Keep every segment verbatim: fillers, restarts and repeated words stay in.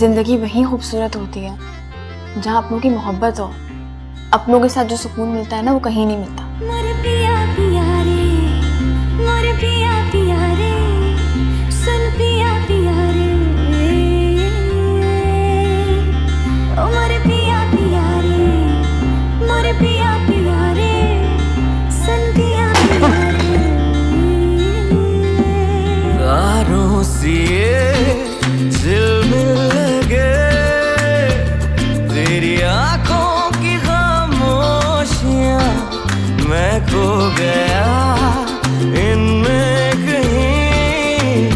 जिंदगी वही खूबसूरत होती है जहाँ अपनों की मोहब्बत हो। अपनों के साथ जो सुकून मिलता है ना, वो कहीं नहीं मिलता। मोर पिया पिया रे, मोर पिया पिया रे, सुन पिया पिया रे, ओ मोर पिया पिया रे, मोर पिया पिया रे, सुन पिया पिया रे। तारों से झिलमिल लगे तेरी आँखों की खामोशियाँ, मैं खो गया इनमें कहीं,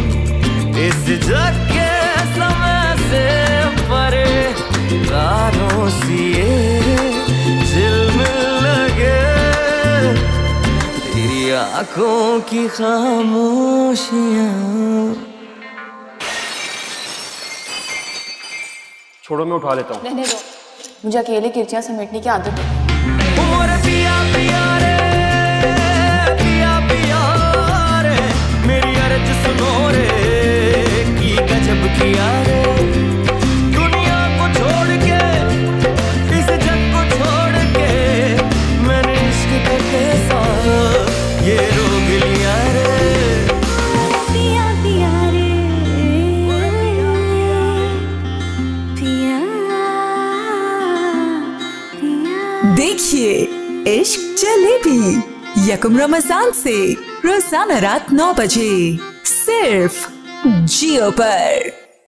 इस जग के समय से परे। तारों सी झिलमिल लगे तेरी आँखों की खामोशियाँ। छोड़ो, मैं उठा लेता हूँ। नहीं नहीं, मुझे अकेले किरचियाँ समेटने की आदत है। दुनिया को छोड़ के, इस जग को छोड़ के, मैंने इश्क करके साथ ये रोग लिया रे। देखिए इश्क जलेबी यकूम रमजान से रोजाना रात नौ बजे सिर्फ जियो पर।